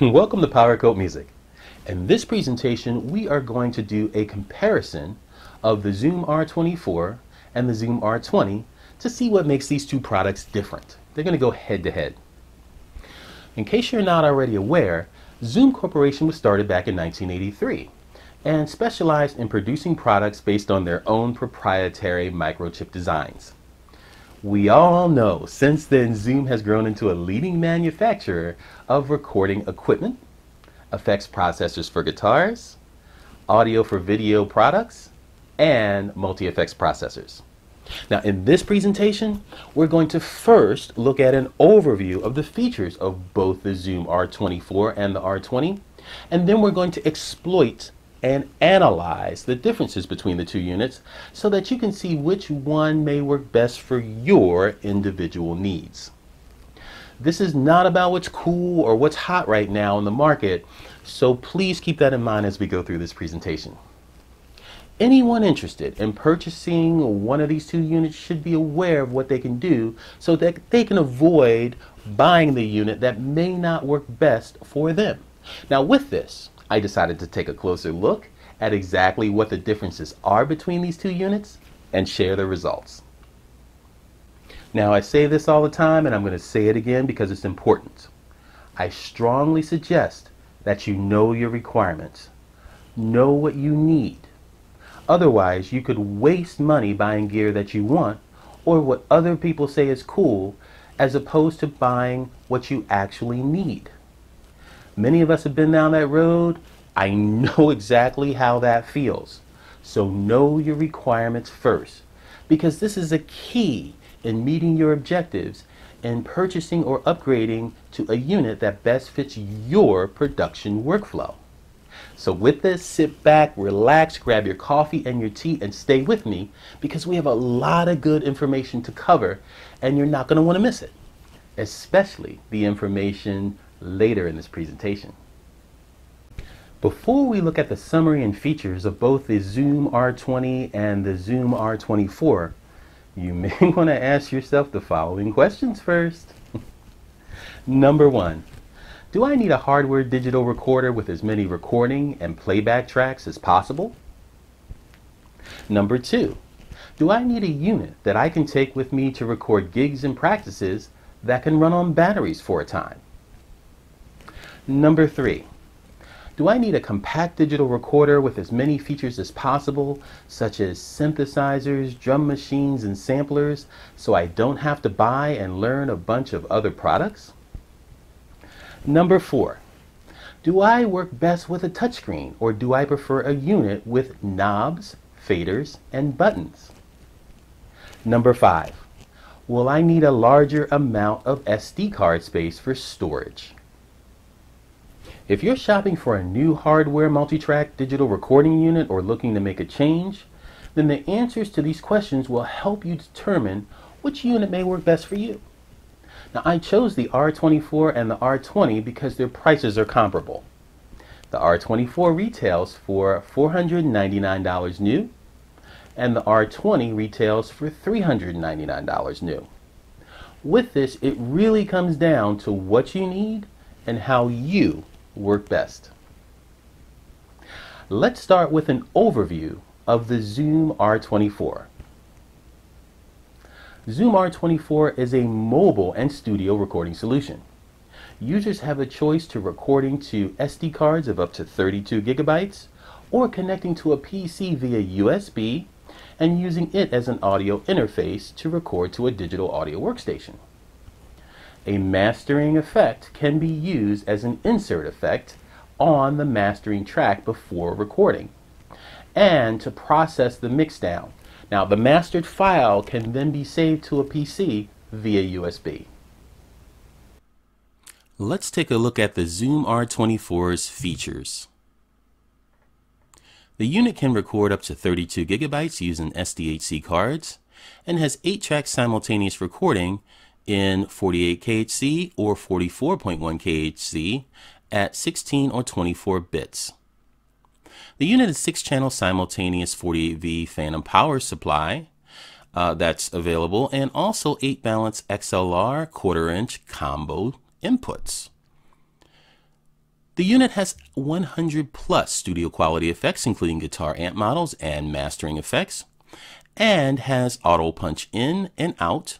Welcome to Powercoat Music. In this presentation, we are going to do a comparison of the Zoom R24 and the Zoom R20 to see what makes these two products different. They're going to go head-to-head. In case you're not already aware, Zoom Corporation was started back in 1983 and specialized in producing products based on their own proprietary microchip designs. We all know since then Zoom has grown into a leading manufacturer of recording equipment, effects processors for guitars, audio for video products, and multi-effects processors. Now in this presentation, we're going to first look at an overview of the features of both the Zoom R24 and the R20, and then we're going to exploit and analyze the differences between the two units so that you can see which one may work best for your individual needs. This is not about what's cool or what's hot right now in the market, so please keep that in mind as we go through this presentation. Anyone interested in purchasing one of these two units should be aware of what they can do so that they can avoid buying the unit that may not work best for them. Now with this, I decided to take a closer look at exactly what the differences are between these two units and share the results. Now I say this all the time and I'm going to say it again because it's important. I strongly suggest that you know your requirements. Know what you need. Otherwise you could waste money buying gear that you want or what other people say is cool as opposed to buying what you actually need. Many of us have been down that road. I know exactly how that feels. So know your requirements first, because this is a key in meeting your objectives and purchasing or upgrading to a unit that best fits your production workflow. So with this, sit back, relax, grab your coffee and your tea and stay with me because we have a lot of good information to cover and you're not going to want to miss it, especially the information later in this presentation. Before we look at the summary and features of both the Zoom R20 and the Zoom R24, you may want to ask yourself the following questions first. Number one, do I need a hardware digital recorder with as many recording and playback tracks as possible? Number two, do I need a unit that I can take with me to record gigs and practices that can run on batteries for a time? Number three, do I need a compact digital recorder with as many features as possible, such as synthesizers, drum machines, and samplers, so I don't have to buy and learn a bunch of other products? Number four, do I work best with a touchscreen, or do I prefer a unit with knobs, faders, and buttons? Number five, will I need a larger amount of SD card space for storage? If you're shopping for a new hardware multi-track digital recording unit or looking to make a change, then the answers to these questions will help you determine which unit may work best for you. Now, I chose the R24 and the R20 because their prices are comparable. The R24 retails for $499 new, and the R20 retails for $399 new. With this, it really comes down to what you need and how you work best. Let's start with an overview of the Zoom R24. Zoom R24 is a mobile and studio recording solution. Users have a choice to recording to SD cards of up to 32 gigabytes or connecting to a PC via USB and using it as an audio interface to record to a digital audio workstation. A mastering effect can be used as an insert effect on the mastering track before recording and to process the mix down. Now the mastered file can then be saved to a PC via USB. Let's take a look at the Zoom R24's features. The unit can record up to 32 gigabytes using SDHC cards and has 8 tracks simultaneous recording in 48 kHz or 44.1 kHz at 16 or 24 bits. The unit is 6-channel simultaneous 48V phantom power supply that's available and also 8 balanced XLR quarter-inch combo inputs. The unit has 100 plus studio quality effects, including guitar amp models and mastering effects, and has auto punch in and out,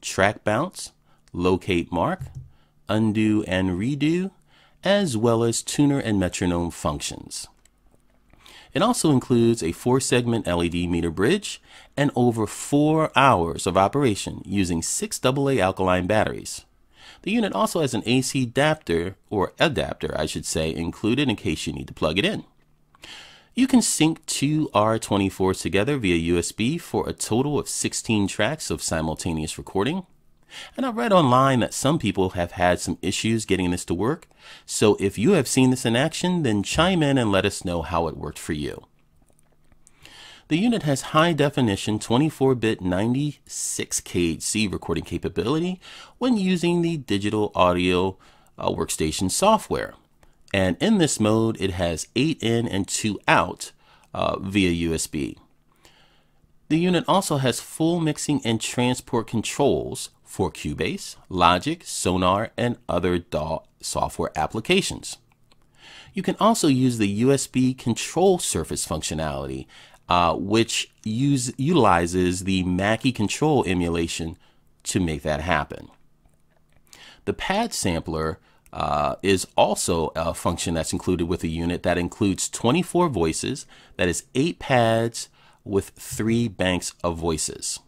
track bounce, locate mark, undo and redo, as well as tuner and metronome functions. It also includes a 4-segment LED meter bridge and over 4 hours of operation using 6 AA alkaline batteries. The unit also has an AC adapter, included in case you need to plug it in. You can sync 2 R24s together via USB for a total of 16 tracks of simultaneous recording. And I read online that some people have had some issues getting this to work, so if you have seen this in action, then chime in and let us know how it worked for you. The unit has high-definition 24-bit 96 kHz recording capability when using the digital audio workstation software. And in this mode, it has 8 in and 2 out via USB. The unit also has full mixing and transport controls for Cubase, Logic, Sonar, and other DAW software applications. You can also use the USB control surface functionality, which utilizes the Mackie control emulation to make that happen. The pad sampler is also a function that's included with the unit that includes 24 voices, that is 8 pads with 3 banks of voices.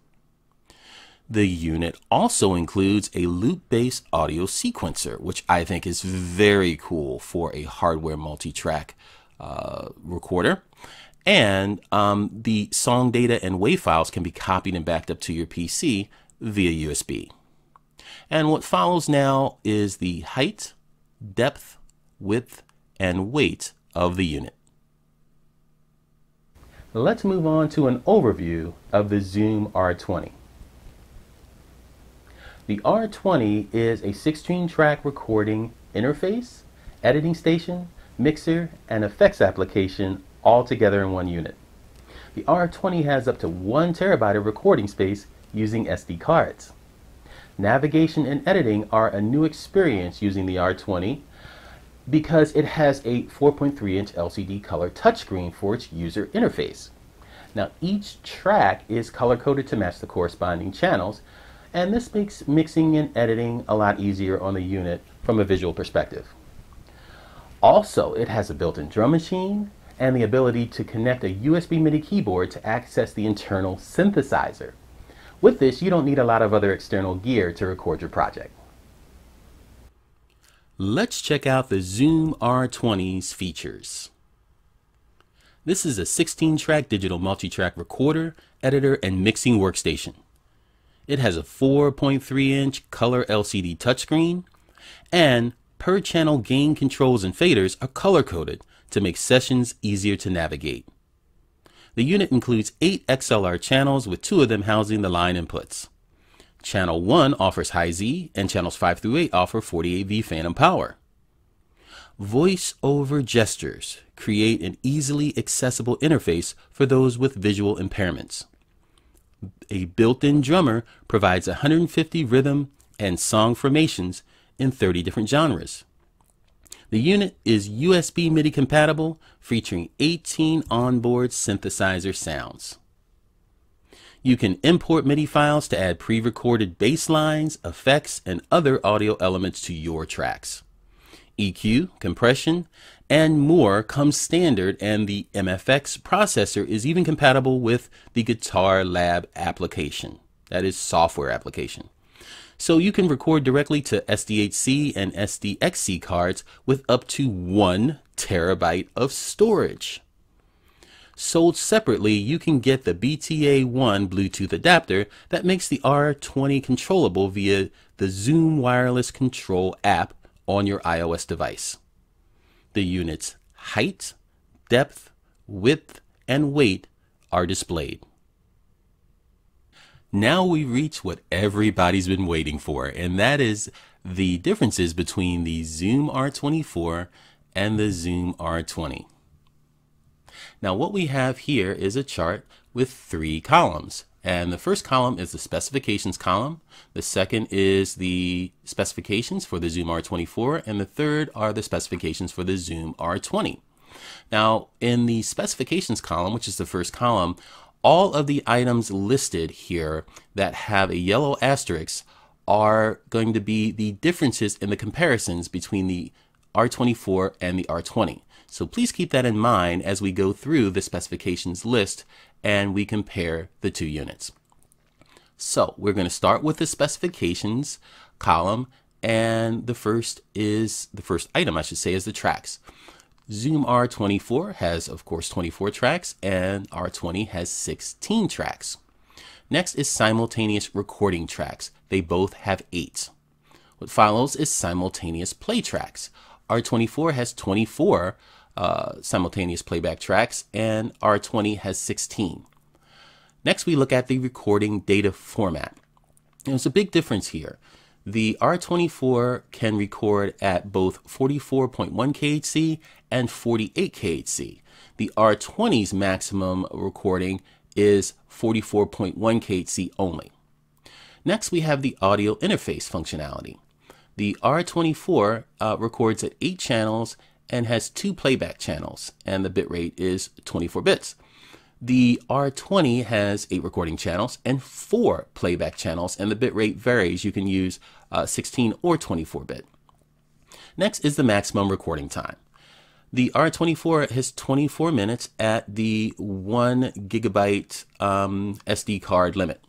The unit also includes a loop-based audio sequencer, which I think is very cool for a hardware multi-track recorder. And the song data and WAV files can be copied and backed up to your PC via USB. And what follows now is the height, depth, width, and weight of the unit. Let's move on to an overview of the Zoom R20. The R20 is a 16-track recording interface, editing station, mixer, and effects application all together in one unit. The R20 has up to 1 terabyte of recording space using SD cards. Navigation and editing are a new experience using the R20 because it has a 4.3-inch LCD color touchscreen for its user interface. Now, each track is color-coded to match the corresponding channels, and this makes mixing and editing a lot easier on the unit from a visual perspective. Also, it has a built-in drum machine and the ability to connect a USB MIDI keyboard to access the internal synthesizer. With this, you don't need a lot of other external gear to record your project. Let's check out the Zoom R20's features. This is a 16-track digital multi-track recorder, editor, and mixing workstation. It has a 4.3-inch color LCD touchscreen, and per channel gain controls and faders are color-coded to make sessions easier to navigate. The unit includes 8 XLR channels, with 2 of them housing the line inputs. Channel 1 offers high Z, and channels 5 through 8 offer 48V phantom power. Voice over gestures create an easily accessible interface for those with visual impairments. A built-in drummer provides 150 rhythm and song formations in 30 different genres. The unit is USB MIDI compatible, featuring 18 onboard synthesizer sounds. You can import MIDI files to add pre-recorded bass lines, effects, and other audio elements to your tracks. EQ, compression, and more comes standard, and the MFX processor is even compatible with the Guitar Lab application, that is software application. So you can record directly to SDHC and SDXC cards with up to 1 terabyte of storage. Sold separately, you can get the BTA1 Bluetooth adapter that makes the R20 controllable via the Zoom Wireless Control app on your iOS device. The unit's height, depth, width, and weight are displayed. Now we reach what everybody's been waiting for, and that is the differences between the Zoom R24 and the Zoom R20. Now what we have here is a chart with 3 columns, And the first column is the specifications column. The second is the specifications for the Zoom R24. And the third are the specifications for the Zoom R20. Now, in the specifications column, which is the first column, all of the items listed here that have a yellow asterisk are going to be the differences in the comparisons between the R24 and the R20. So please keep that in mind as we go through the specifications list and we compare the two units. So we're going to start with the specifications column, and the first item is the tracks. Zoom R24 has, of course, 24 tracks, and R20 has 16 tracks. Next is simultaneous recording tracks. They both have 8. What follows is simultaneous play tracks. R24 has 24 simultaneous playback tracks, and R20 has 16. Next, we look at the recording data format. And there's a big difference here. The R24 can record at both 44.1 kHz and 48 kHz. The R20's maximum recording is 44.1 kHz only. Next, we have the audio interface functionality. The R24 records at 8 channels and has 2 playback channels, and the bitrate is 24 bits. The R20 has 8 recording channels and 4 playback channels, and the bitrate varies. You can use 16 or 24 bit. Next is the maximum recording time. The R24 has 24 minutes at the 1 GB SD card limit.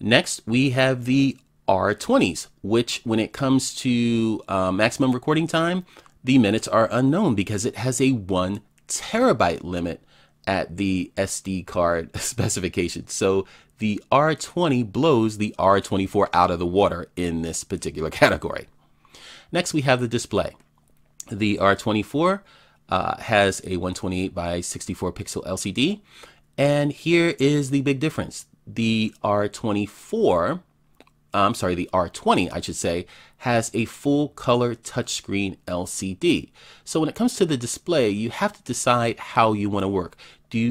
Next, we have the R20s, which when it comes to maximum recording time, the minutes are unknown because it has a 1 TB limit at the SD card specification. So the R20 blows the R24 out of the water in this particular category. Next, we have the display. The R24 has a 128 by 64 pixel LCD. And here is the big difference. The R20 has a full color touchscreen LCD. So when it comes to the display, you have to decide how you want to work.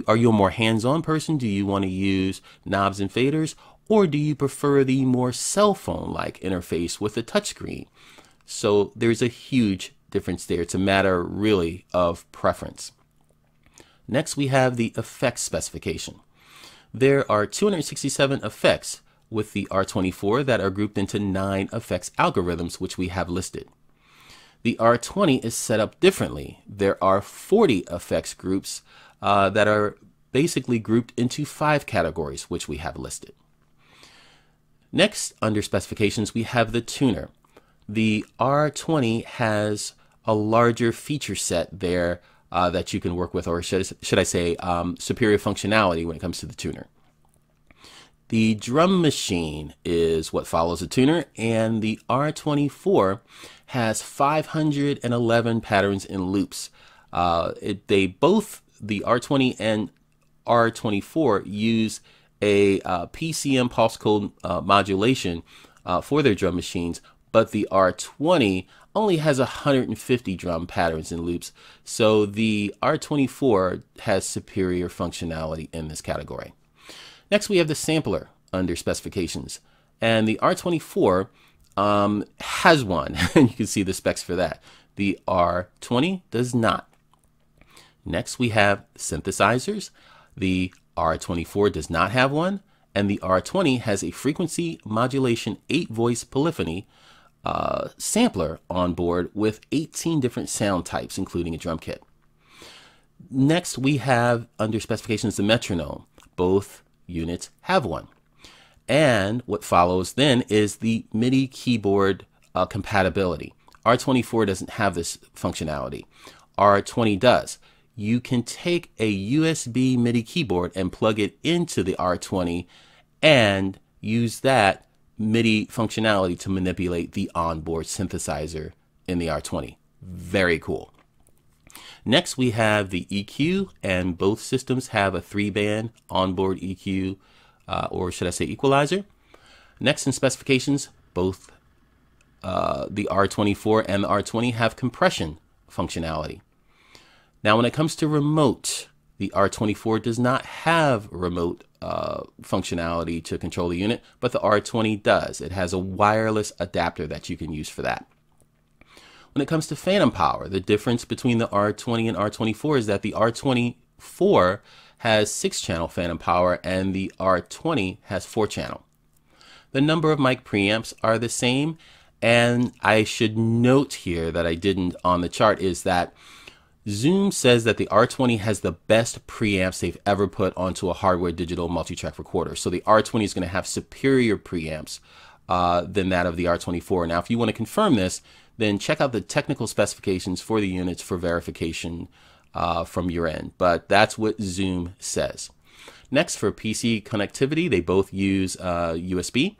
Are you a more hands-on person? Do you want to use knobs and faders? Or do you prefer the more cell phone-like interface with a touchscreen? So there's a huge difference there. It's a matter really of preference. Next, we have the effects specification. There are 267 effects with the R24 that are grouped into 9 effects algorithms, which we have listed. The R20 is set up differently. There are 40 effects groups that are basically grouped into 5 categories, which we have listed. Next, under specifications, we have the tuner. The R20 has a larger feature set there that you can work with, or should I say superior functionality when it comes to the tuner. The drum machine is what follows the tuner, and the R24 has 511 patterns and loops. The R20 and R24 use a PCM pulse code modulation for their drum machines, but the R20 only has 150 drum patterns and loops. So the R24 has superior functionality in this category. Next, we have the sampler under specifications, and the R24 has one, and you can see the specs for that. The R20 does not. Next, we have synthesizers. The R24 does not have one, and the R20 has a frequency modulation 8-voice polyphony sampler on board with 18 different sound types, including a drum kit. Next, we have under specifications the metronome. Both units have one. And what follows then is the MIDI keyboard compatibility. R24 doesn't have this functionality. R20 does. You can take a USB MIDI keyboard and plug it into the R20 and use that MIDI functionality to manipulate the onboard synthesizer in the R20. Very cool. Next, we have the EQ, and both systems have a 3-band onboard EQ, or should I say equalizer. Next, in specifications, both the R24 and the R20 have compression functionality. Now, when it comes to remote, The R24 does not have remote functionality to control the unit, but the R20 does. It has a wireless adapter that you can use for that. When it comes to phantom power, the difference between the R20 and R24 is that the R24 has 6-channel phantom power and the R20 has 4-channel. The number of mic preamps are the same, and I should note here that I didn't on the chart is that Zoom says that the R20 has the best preamps they've ever put onto a hardware digital multi-track recorder. So the R20 is going to have superior preamps than that of the R24. Now, if you want to confirm this, then check out the technical specifications for the units for verification from your end. But that's what Zoom says. Next, for PC connectivity, they both use USB.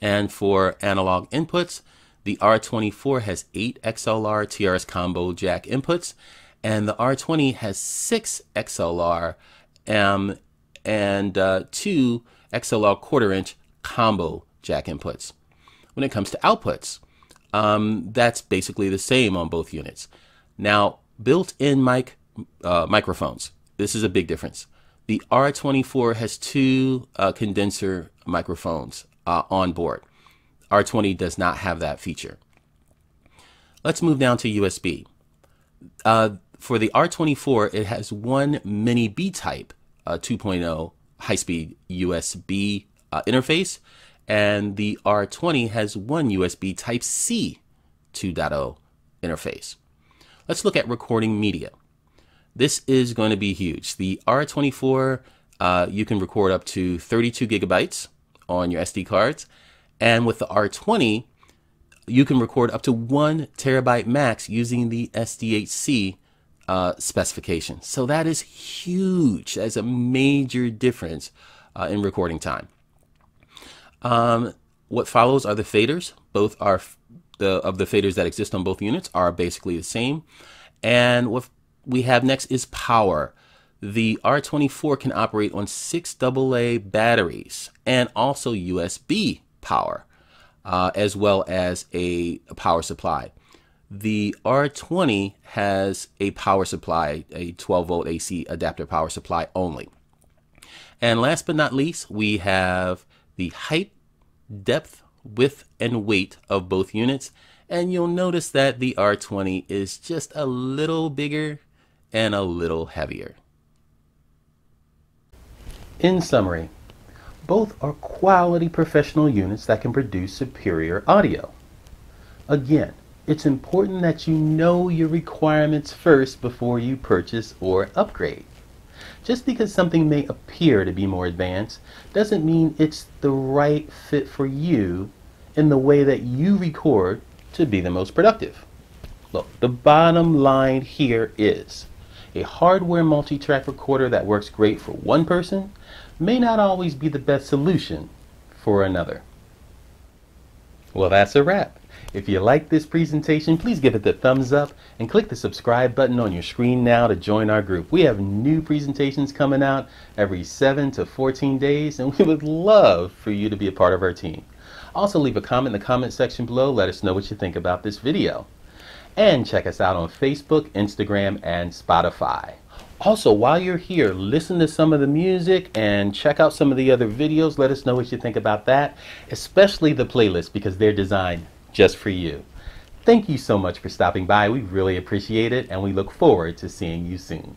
And for analog inputs, the R24 has 8 XLR TRS combo jack inputs, and the R20 has 6 XLR and 2 XLR quarter-inch combo jack inputs. When it comes to outputs, that's basically the same on both units. Now, built-in microphones. This is a big difference. The R24 has 2 condenser microphones on board. R20 does not have that feature. Let's move down to USB. For the R24, it has 1 mini B-type 2.0 high-speed USB interface, and the R20 has 1 USB Type-C 2.0 interface. Let's look at recording media. This is going to be huge. The R24, you can record up to 32 gigabytes on your SD cards. And with the R20, you can record up to 1 terabyte max using the SDHC specification. So that is huge. That's a major difference in recording time. What follows are the faders. Both are the faders that exist on both units are basically the same. And what we have next is power. The R24 can operate on 6 AA batteries and also USB power, as well as a power supply. The R20 has a power supply, a 12 volt AC adapter power supply only. And last but not least, we have the height, depth, width, and weight of both units. And you'll notice that the R20 is just a little bigger and a little heavier. In summary, both are quality professional units that can produce superior audio. Again, it's important that you know your requirements first before you purchase or upgrade. Just because something may appear to be more advanced doesn't mean it's the right fit for you in the way that you record to be the most productive. Look, the bottom line here is a hardware multi-track recorder that works great for one person may not always be the best solution for another. Well, that's a wrap. If you like this presentation, please give it the thumbs up and click the subscribe button on your screen now to join our group. We have new presentations coming out every 7 to 14 days, and we would love for you to be a part of our team. Also, leave a comment in the comment section below. Let us know what you think about this video. And check us out on Facebook, Instagram, and Spotify. Also, while you're here, listen to some of the music and check out some of the other videos. Let us know what you think about that, especially the playlist, because they're designed just for you. Thank you so much for stopping by. We really appreciate it, and we look forward to seeing you soon.